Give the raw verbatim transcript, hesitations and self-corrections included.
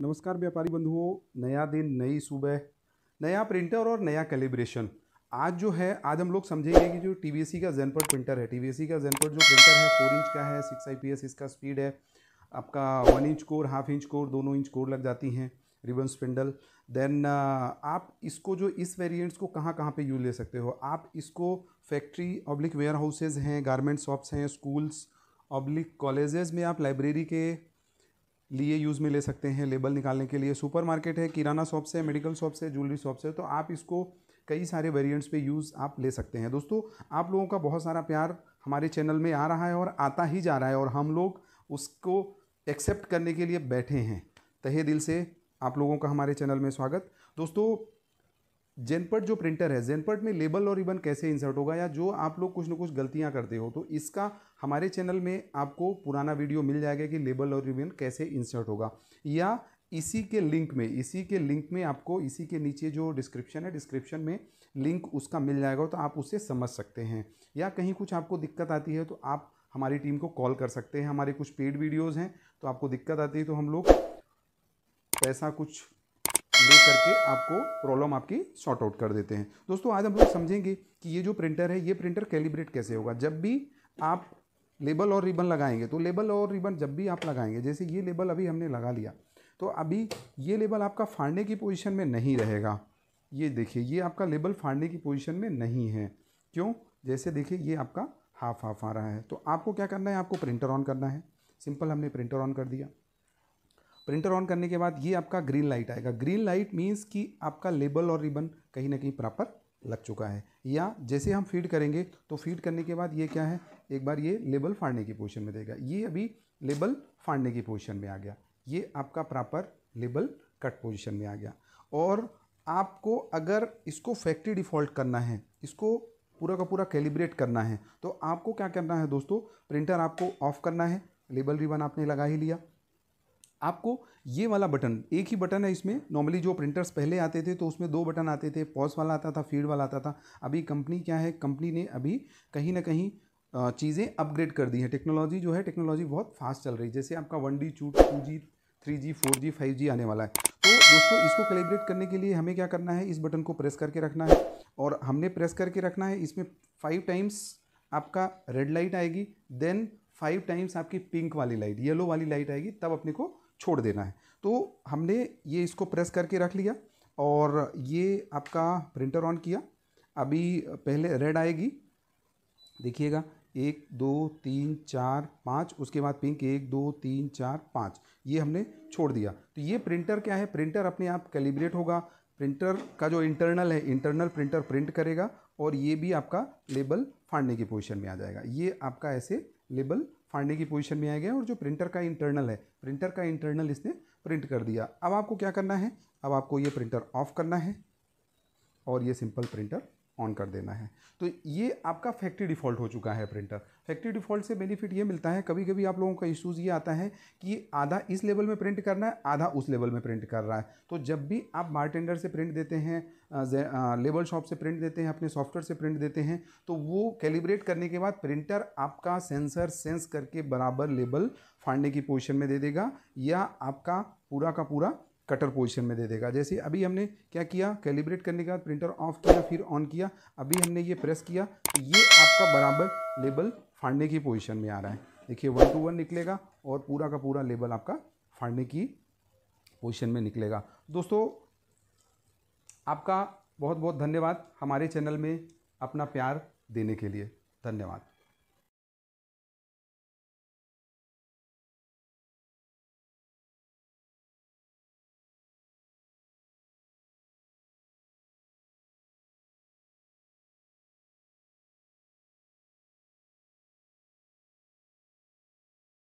नमस्कार व्यापारी बंधुओं, नया दिन नई सुबह, नया प्रिंटर और नया कैलिब्रेशन। आज जो है आज हम लोग समझेंगे कि जो टीवीसी का ज़ेनपार्ट प्रिंटर है, टीवीसी का ज़ेनपार्ट जो प्रिंटर है फोर इंच का है, सिक्स आईपीएस इसका स्पीड है, आपका one inch core, half inch core, दोनों इंच कोर लग जाती हैं, रिबन स्पिंडल। देन आप इसको जो इस वेरिएंट्स को कहाँ कहाँ पे यूज ले सकते हो। आप इसको फैक्ट्री ऑब्लिक वेयर हाउसेज हैं, गारमेंट शॉप्स हैं, स्कूल्स ऑब्लिक कॉलेजेस में आप लाइब्रेरी के लिए यूज़ में ले सकते हैं, लेबल निकालने के लिए। सुपरमार्केट है, किराना शॉप्स है, मेडिकल शॉप्स है, ज्वेलरी शॉप्स है। तो आप इसको कई सारे वेरिएंट्स पे यूज़ आप ले सकते हैं। दोस्तों, आप लोगों का बहुत सारा प्यार हमारे चैनल में आ रहा है और आता ही जा रहा है, और हम लोग उसको एक्सेप्ट करने के लिए बैठे हैं। तहे दिल से आप लोगों का हमारे चैनल में स्वागत। दोस्तों, ज़ेनपार्ट जो प्रिंटर है, ज़ेनपार्ट में लेबल और रिबन कैसे इंसर्ट होगा, या जो आप लोग कुछ ना कुछ गलतियां करते हो, तो इसका हमारे चैनल में आपको पुराना वीडियो मिल जाएगा कि लेबल और रिबन कैसे इंसर्ट होगा। या इसी के लिंक में इसी के लिंक में आपको इसी के नीचे जो डिस्क्रिप्शन है, डिस्क्रिप्शन में लिंक उसका मिल जाएगा, तो आप उससे समझ सकते हैं। या कहीं कुछ आपको दिक्कत आती है तो आप हमारी टीम को कॉल कर सकते हैं। हमारे कुछ पेड वीडियोज़ हैं, तो आपको दिक्कत आती है तो हम लोग पैसा कुछ ले करके आपको प्रॉब्लम आपकी सॉर्ट आउट कर देते हैं। दोस्तों, आज हम लोग समझेंगे कि ये जो प्रिंटर है, ये प्रिंटर कैलिब्रेट कैसे होगा। जब भी आप लेबल और रिबन लगाएंगे, तो लेबल और रिबन जब भी आप लगाएंगे, जैसे ये लेबल अभी हमने लगा लिया, तो अभी ये लेबल आपका फाड़ने की पोजीशन में नहीं रहेगा। ये देखिए, ये आपका लेबल फाड़ने की पोजीशन में नहीं है। क्यों? जैसे देखिए ये आपका हाफ हाफ आ रहा है। तो आपको क्या करना है, आपको प्रिंटर ऑन करना है। सिंपल, हमने प्रिंटर ऑन कर दिया। प्रिंटर ऑन करने के बाद ये आपका ग्रीन लाइट आएगा। ग्रीन लाइट मीन्स कि आपका लेबल और रिबन कहीं ना कहीं प्रॉपर लग चुका है। या जैसे हम फीड करेंगे, तो फीड करने के बाद ये क्या है, एक बार ये लेबल फाड़ने की पोजीशन में देगा। ये अभी लेबल फाड़ने की पोजीशन में आ गया। ये आपका प्रॉपर लेबल कट पोजीशन में आ गया। और आपको अगर इसको फैक्ट्री डिफ़ॉल्ट करना है, इसको पूरा का पूरा कैलिब्रेट करना है, तो आपको क्या करना है दोस्तों, प्रिंटर आपको ऑफ करना है। लेबल रिबन आपने लगा ही लिया। आपको ये वाला बटन, एक ही बटन है इसमें। नॉर्मली जो प्रिंटर्स पहले आते थे तो उसमें दो बटन आते थे, पॉज वाला आता था, फीड वाला आता था। अभी कंपनी क्या है, कंपनी ने अभी कहीं ना कहीं चीज़ें अपग्रेड कर दी हैं। टेक्नोलॉजी जो है, टेक्नोलॉजी बहुत फास्ट चल रही है। जैसे आपका one D two G three G four G five G आने वाला है। तो दोस्तों, इसको कैलिब्रेट करने के लिए हमें क्या करना है, इस बटन को प्रेस करके रखना है। और हमने प्रेस करके रखना है, इसमें फाइव टाइम्स आपका रेड लाइट आएगी, देन फाइव टाइम्स आपकी पिंक वाली लाइट, येलो वाली लाइट आएगी, तब अपने को छोड़ देना है। तो हमने ये इसको प्रेस करके रख लिया और ये आपका प्रिंटर ऑन किया। अभी पहले रेड आएगी, देखिएगा, एक दो तीन चार पाँच, उसके बाद पिंक, एक दो तीन चार पाँच, ये हमने छोड़ दिया। तो ये प्रिंटर क्या है, प्रिंटर अपने आप कैलिब्रेट होगा। प्रिंटर का जो इंटरनल है, इंटरनल प्रिंटर प्रिंट करेगा, और ये भी आपका लेबल फाड़ने की पोजीशन में आ जाएगा। ये आपका ऐसे लेबल फाड़ने की पोजीशन में आ गया, और जो प्रिंटर का इंटरनल है, प्रिंटर का इंटरनल इसने प्रिंट कर दिया। अब आपको क्या करना है, अब आपको ये प्रिंटर ऑफ करना है और ये सिंपल प्रिंटर ऑन कर देना है। तो ये आपका फैक्ट्री डिफ़ॉल्ट हो चुका है प्रिंटर। फैक्ट्री डिफ़ॉल्ट से बेनिफिट ये मिलता है, कभी कभी आप लोगों का इश्यूज़ ये आता है कि आधा इस लेवल में प्रिंट करना है, आधा उस लेवल में प्रिंट कर रहा है। तो जब भी आप बारटेंडर से प्रिंट देते हैं, लेबल शॉप से प्रिंट देते हैं, अपने सॉफ्टवेयर से प्रिंट देते हैं, तो वो कैलिब्रेट करने के बाद प्रिंटर आपका सेंसर सेंस करके बराबर लेबल फाड़ने की पोजिशन में दे देगा, या आपका पूरा का पूरा कटर पोजीशन में दे देगा। जैसे अभी हमने क्या किया, कैलिब्रेट करने के बाद प्रिंटर ऑफ किया, फिर ऑन किया, अभी हमने ये प्रेस किया, तो ये आपका बराबर लेबल फाड़ने की पोजीशन में आ रहा है। देखिए, वन टू वन निकलेगा और पूरा का पूरा लेबल आपका फाड़ने की पोजीशन में निकलेगा। दोस्तों, आपका बहुत बहुत धन्यवाद हमारे चैनल में अपना प्यार देने के लिए। धन्यवाद।